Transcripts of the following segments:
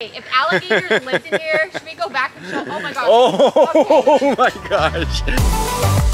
If alligators lived in here, should we go back and show? Oh my gosh. Oh my gosh.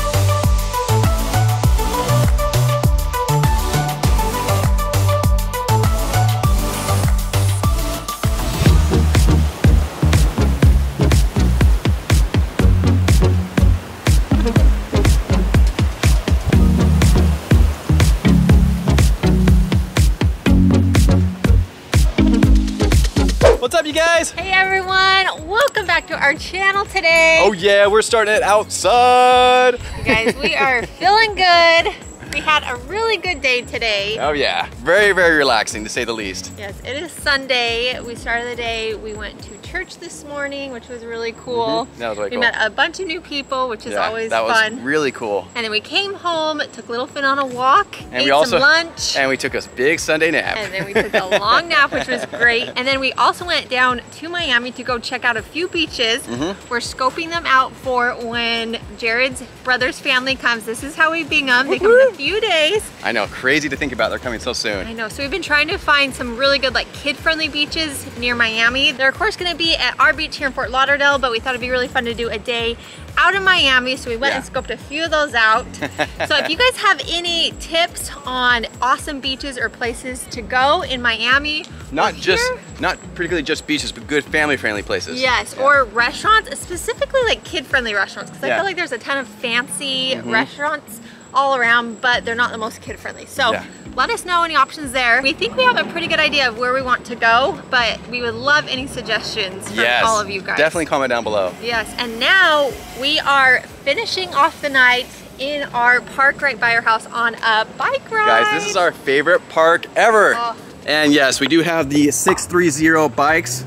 What's up, you guys? Hey everyone, welcome back to our channel today. Oh yeah, we're starting it outside. You guys, we are feeling good. We had a really good day today. Oh yeah, very, very relaxing to say the least. Yes, it is Sunday. We started the day, we went to church this morning, which was really cool. That was really cool. We met a bunch of new people, which is always fun. That was really cool. And then we came home, took little Finn on a walk, ate some lunch. And we took a big Sunday nap. And then we took a long nap, which was great. And then we also went down to Miami to go check out a few beaches. We're scoping them out for when Jared's brother's family comes. This is how we bing them. They come in a few days. I know, crazy to think about. They're coming so soon. I know. So we've been trying to find some really good, like, kid-friendly beaches near Miami. They're of course gonna be at our beach here in Fort Lauderdale, but we thought it'd be really fun to do a day out in Miami, so we went and scoped a few of those out. So if you guys have any tips on awesome beaches or places to go in Miami, not particularly just beaches, but good family-friendly places. Yes, or restaurants, specifically like kid-friendly restaurants, because I feel like there's a ton of fancy restaurants all around, but they're not the most kid-friendly. So let us know any options there. We think we have a pretty good idea of where we want to go, but we would love any suggestions from all of you guys. Definitely comment down below. Yes, and now we are finishing off the night in our park right by our house on a bike ride. Guys, this is our favorite park ever. Oh. And yes, we do have the 630 bikes.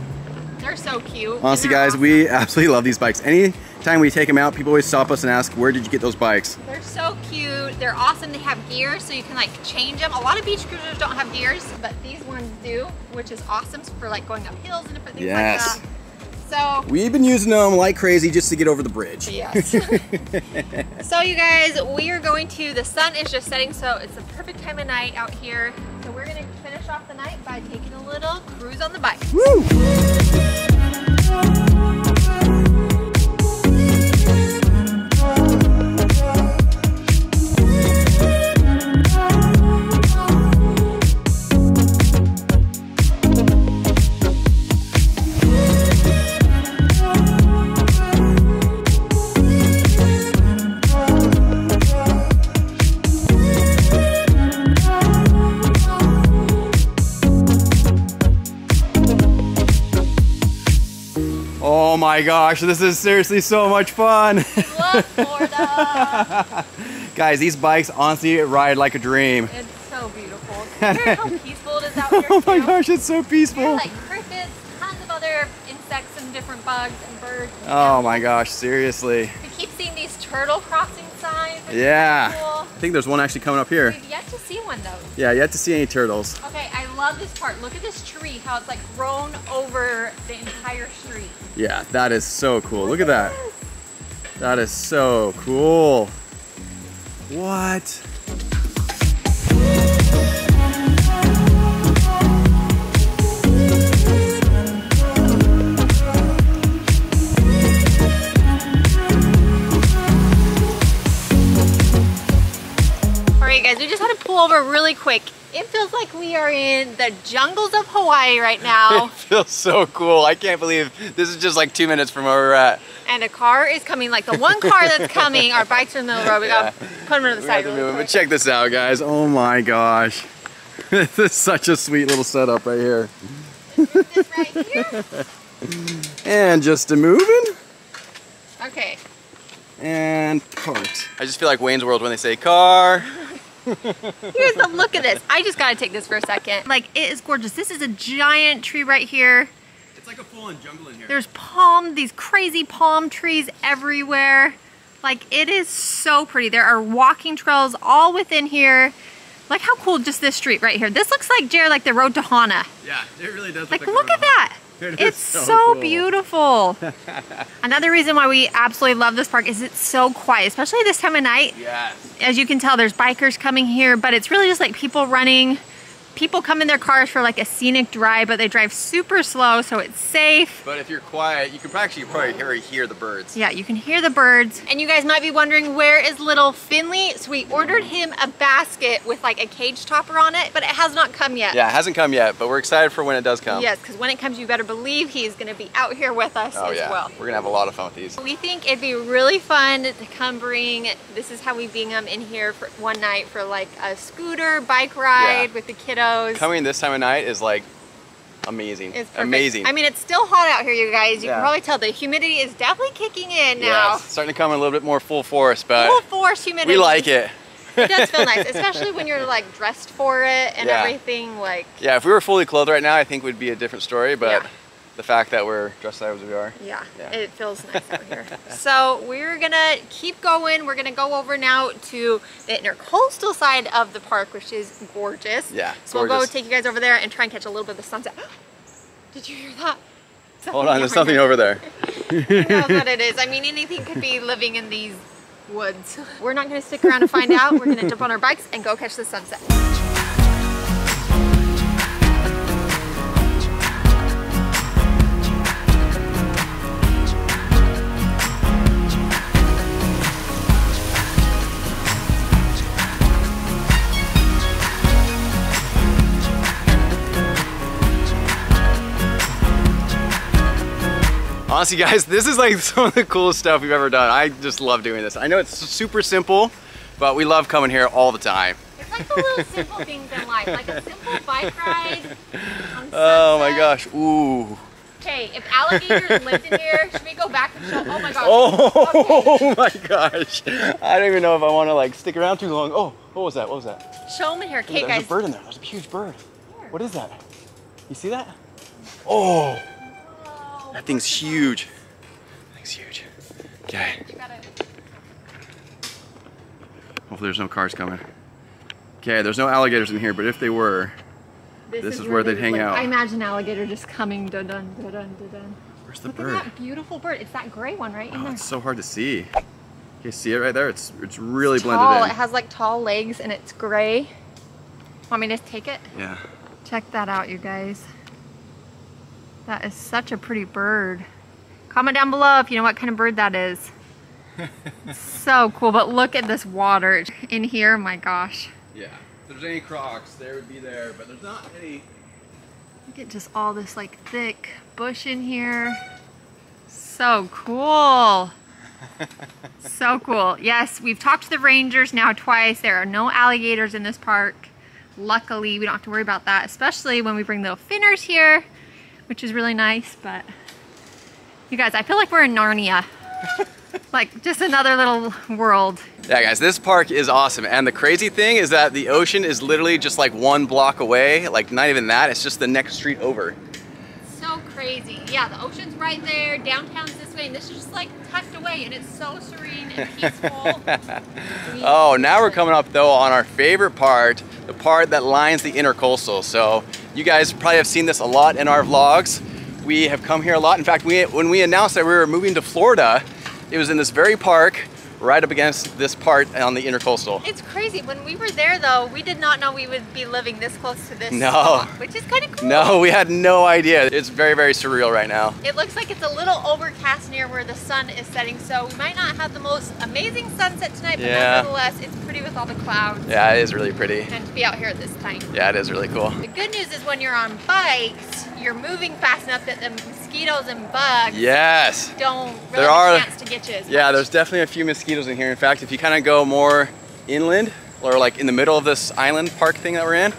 They're so cute. Honestly, guys, we absolutely love these bikes. Anytime we take them out, people always stop us and ask, where did you get those bikes? They're so cute. They're awesome. They have gears, so you can like change them. A lot of beach cruisers don't have gears, but these ones do, which is awesome for like going up hills and different things like that. So we've been using them like crazy just to get over the bridge. Yes. So you guys, we are going to, the sun is just setting, so it's the perfect time of night out here. So we're gonna finish off the night by taking a little cruise on the bike. Woo! Oh my gosh, this is seriously so much fun. Love Florida. Guys, these bikes honestly ride like a dream. It's so beautiful. Remember how peaceful it is out here? Oh my gosh, it's so peaceful. There are like crickets, tons of other insects and different bugs and birds. And oh my gosh, seriously. We keep seeing these turtle crossing signs. Yeah. Cool. I think there's one actually coming up here. We've yet to see one though. Yeah, yet to see any turtles. Okay, I love this part. Look at this tree, how it's like grown over the entire street. Yeah, that is so cool. Look at that. That is so cool. What? All right, guys, we just had to pull over really quick. It feels like we are in the jungles of Hawaii right now. It feels so cool. I can't believe this is just like 2 minutes from where we're at. And a car is coming, like the one car that's coming. Our bikes are in the middle of the road. We gotta put them to the side. But check this out, guys. Oh my gosh. This is such a sweet little setup right here. This right here. And just a moving. Okay. And parked. I just feel like Wayne's World when they say car. Here's the look at this. I just gotta take this for a second. Like, it is gorgeous. This is a giant tree right here. It's like a full-on jungle in here. There's palm, these crazy palm trees everywhere. Like, it is so pretty. There are walking trails all within here. Like, how cool just this street right here. This looks like, Jared, like the road to Hana. Yeah, it really does look like look at that. It's so cool. Beautiful. Another reason why we absolutely love this park is it's so quiet, especially this time of night. Yes. As you can tell, there's bikers coming here, but it's really just like people running, people come in their cars for like a scenic drive, but they drive super slow, so it's safe. But if you're quiet, you can actually probably hear the birds. Yeah, you can hear the birds. And you guys might be wondering, where is little Finley? So we ordered him a basket with like a cage topper on it, but it has not come yet. Yeah, it hasn't come yet, but we're excited for when it does come. Yes, because when it comes, you better believe he's gonna be out here with us as well. We're gonna have a lot of fun with these. We think it'd be really fun to come bring, this is how we bring them in here for one night for like a scooter, bike ride with the kiddos. Coming this time of night is like amazing. It's amazing. I mean, it's still hot out here, you guys. You can probably tell the humidity is definitely kicking in now. Yeah, it's starting to come in a little bit more full force, but full force humidity. We like it. It does feel nice, especially when you're like dressed for it and everything. Like, yeah, if we were fully clothed right now, I think it would be a different story, but the fact that we're dressed as we are. Yeah, it feels nice out here. So we're gonna keep going. We're gonna go over now to the Intracoastal side of the park, which is gorgeous. Yeah, so we'll go take you guys over there and try and catch a little bit of the sunset. Did you hear that? Hold on, there's something over there. Who knows what it is? I mean, anything could be living in these woods. We're not gonna stick around to find out. We're gonna jump on our bikes and go catch the sunset. Honestly, guys, this is like some of the coolest stuff we've ever done. I just love doing this. I know it's super simple, but we love coming here all the time. It's like the little simple things in life, like a simple bike ride on sunset. Oh my gosh, ooh. Okay, if alligators lived in here, should we go back and show? Oh my gosh. Oh my gosh. I don't even know if I want to like stick around too long. Oh, what was that? What was that? Show them in here, okay, guys. There's a bird in there. There's a huge bird. Here. What is that? You see that? Oh. That thing's huge. That thing's huge. Okay. Hopefully there's no cars coming. Okay, there's no alligators in here, but if they were, this is where they'd hang out. I imagine alligator just coming. Dun, dun, dun, dun, dun. Where's the bird? Look at that beautiful bird. It's that gray one right in there. It's so hard to see. You see it right there? It's really blended in. It has like tall legs and it's gray. Want me to take it? Yeah. Check that out, you guys. That is such a pretty bird. Comment down below if you know what kind of bird that is. So cool, but look at this water in here, my gosh. Yeah, if there's any crocs, they would be there, but there's not any. Look at just all this like thick bush in here. So cool. So cool. Yes, we've talked to the rangers now twice. There are no alligators in this park. Luckily, we don't have to worry about that, especially when we bring little Finners here, which is really nice, but you guys, I feel like we're in Narnia. Like just another little world. Yeah guys, this park is awesome. And the crazy thing is that the ocean is literally just like one block away. Like not even that, it's just the next street over. So crazy. Yeah, the ocean's right there, downtown's this way, and this is just like tucked away and it's so serene and peaceful. Oh, now we're coming up though on our favorite part, the part that lines the Intracoastal. So you guys probably have seen this a lot in our vlogs. We have come here a lot. In fact, when we announced that we were moving to Florida, it was in this very park, right up against this part on the Intracoastal. It's crazy. When we were there though, we did not know we would be living this close to this spot, which is kind of cool. No, we had no idea. It's very, very surreal right now. It looks like it's a little overcast near where the sun is setting, so we might not have the most amazing sunset tonight, but nevertheless, it's pretty with all the clouds. Yeah, it is really pretty. And to be out here at this time. Yeah, it is really cool. The good news is when you're on bikes, you're moving fast enough that the mosquitoes and bugs don't really have a chance to get you as much. Yeah, there's definitely a few mosquitoes in here. In fact, if you kind of go more inland or like in the middle of this island park thing that we're in,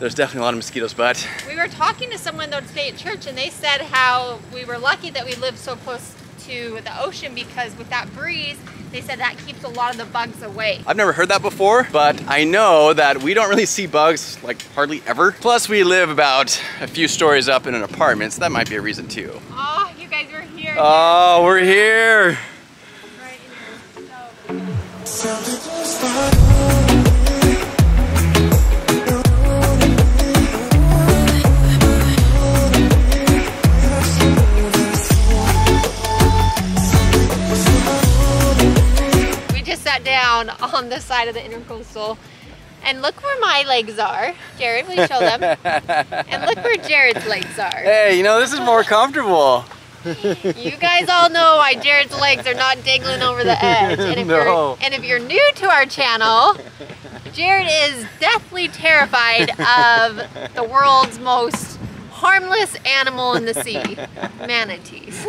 there's definitely a lot of mosquitoes, but. We were talking to someone though today at church and they said how we were lucky that we lived so close to the ocean because with that breeze, they said that keeps a lot of the bugs away. I've never heard that before, but I know that we don't really see bugs like hardly ever. Plus we live about a few stories up in an apartment, so that might be a reason too. Oh, you guys were here. Oh, we're here. We just sat down on this side of the Intracoastal And look where my legs are. Jared, will you show them? And look where Jared's legs are. Hey, you know, this is more comfortable. You guys all know why Jared's legs are not dangling over the edge. And if, if you're new to our channel, Jared is deathly terrified of the world's most harmless animal in the sea, manatees.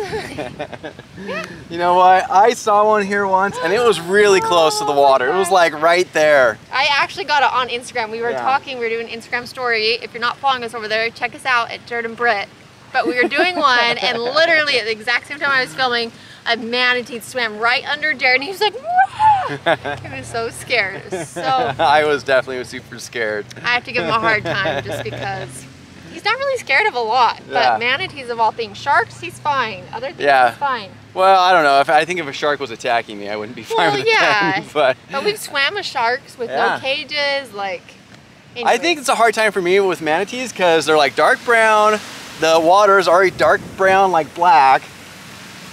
You know what? I saw one here once and it was really close to the water. It was like right there. I actually got it on Instagram. We were talking, we were doing an Instagram story. If you're not following us over there, check us out at Jared and Britt. But we were doing one, and literally at the exact same time I was filming, a manatee swam right under Jared, and he was like, "Whoa!" He was so scared. It was so funny. I was definitely super scared. I have to give him a hard time just because he's not really scared of a lot. Yeah. But manatees of all things, sharks, he's fine. Other things, he's fine. Well, I don't know. If I think if a shark was attacking me, I wouldn't be fine with that. But we've swam with sharks with no cages, like. Anyways. I think it's a hard time for me with manatees because they're like dark brown. The water is already dark brown, like black.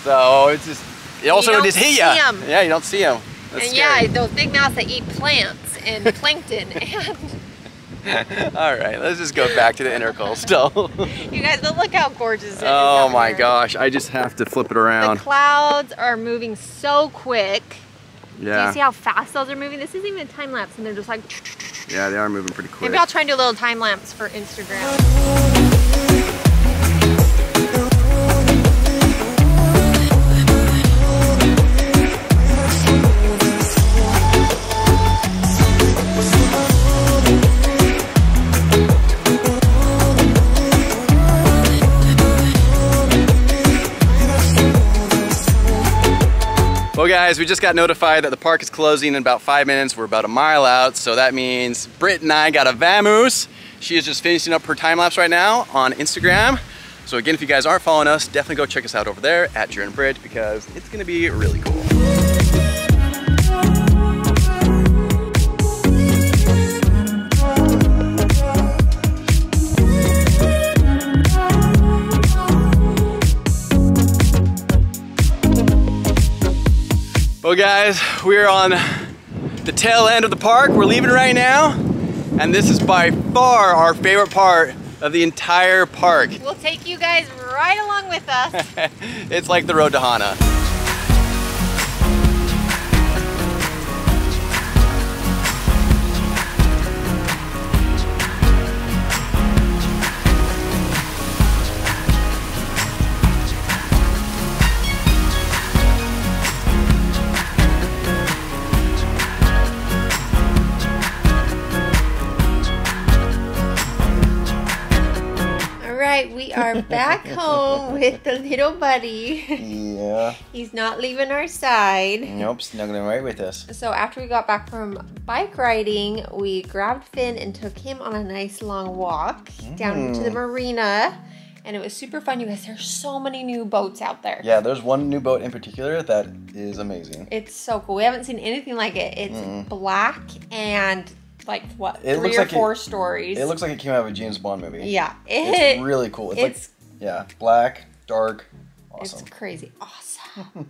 So it's just, it also just hit you. Yeah, you don't see them. That's scary. Yeah, those big mouths that eat plants and plankton. And all right, let's just go back to the Intracoastal. You guys, look how gorgeous it is. Oh my gosh, I just have to flip it around. The clouds are moving so quick. Yeah. Do you see how fast those are moving? This isn't even a time lapse, and they're just like. Yeah, they are moving pretty quick. Maybe I'll try and do a little time lapse for Instagram. Well guys, we just got notified that the park is closing in about 5 minutes. We're about a mile out, so that means Britt and I got a vamoose. She is just finishing up her time lapse right now on Instagram. So again, if you guys aren't following us, definitely go check us out over there at Jared and Britt because it's gonna be really cool. Well guys, we're on the tail end of the park. We're leaving right now. And this is by far our favorite part of the entire park. We'll take you guys right along with us. It's like the road to Hana. We are back home with the little buddy. Yeah. He's not leaving our side. Nope, snuggling right with us. So after we got back from bike riding, we grabbed Finn and took him on a nice long walk down to the marina. And it was super fun. You guys, there's so many new boats out there. Yeah, there's one new boat in particular that is amazing. It's so cool. We haven't seen anything like it. It's black and like what, three or four stories. It looks like it came out of a James Bond movie. Yeah. It's really cool. It's black, dark, awesome. It's crazy awesome.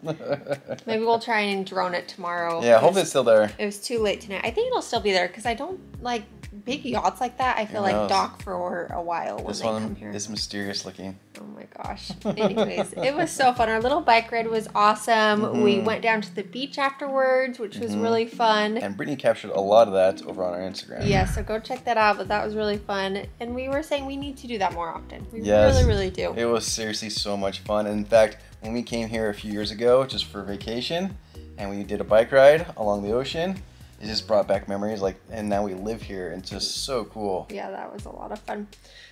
Maybe we'll try and drone it tomorrow. Yeah, hopefully it's still there. It was too late tonight. I think it'll still be there because I don't like big yachts like that. I feel like dock for a while when they come here. This one is mysterious looking. Oh my gosh. Anyways, it was so fun. Our little bike ride was awesome. We went down to the beach afterwards, which was really fun. And Brittany captured a lot of that over on our Instagram. Yeah, so go check that out. But that was really fun. And we were saying we need to do that more often. We really, really do. It was seriously so much fun. And in fact, when we came here a few years ago just for vacation and we did a bike ride along the ocean, it just brought back memories, like, and now we live here, and it's just so cool. Yeah, that was a lot of fun.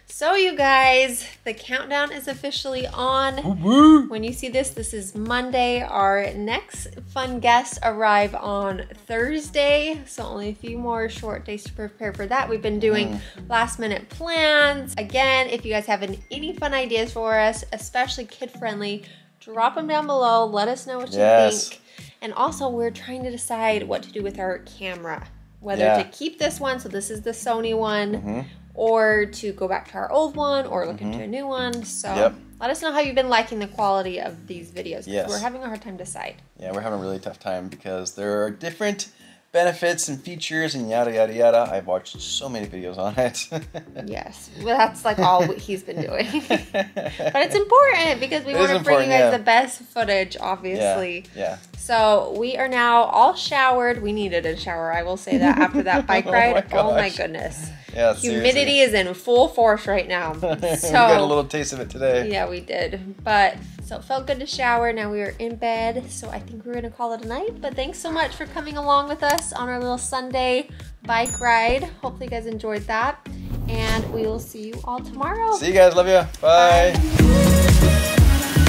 So you guys, the countdown is officially on. Woo-woo. When you see this, this is Monday. Our next fun guests arrive on Thursday, so only a few more short days to prepare for that. We've been doing last minute plans. Again, if you guys have any fun ideas for us, especially kid friendly, drop them down below. Let us know what you think. And also we're trying to decide what to do with our camera, whether to keep this one, so this is the Sony one, or to go back to our old one or look into a new one. So let us know how you've been liking the quality of these videos. Yes. We're having a hard time deciding. Yeah, we're having a really tough time because there are different benefits and features and yada, yada, yada. I've watched so many videos on it. Yes. Well, that's like all he's been doing. But it's important because we want to bring you guys the best footage, obviously. Yeah. So we are now all showered. We needed a shower. I will say that after that bike ride. Oh my goodness. Yeah, humidity is in full force right now. So we got a little taste of it today. Yeah, we did. But so it felt good to shower. Now we are in bed. So I think we're going to call it a night. But thanks so much for coming along with us on our little Sunday bike ride. Hopefully you guys enjoyed that. And we will see you all tomorrow. See you guys. Love you. Bye.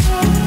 Bye.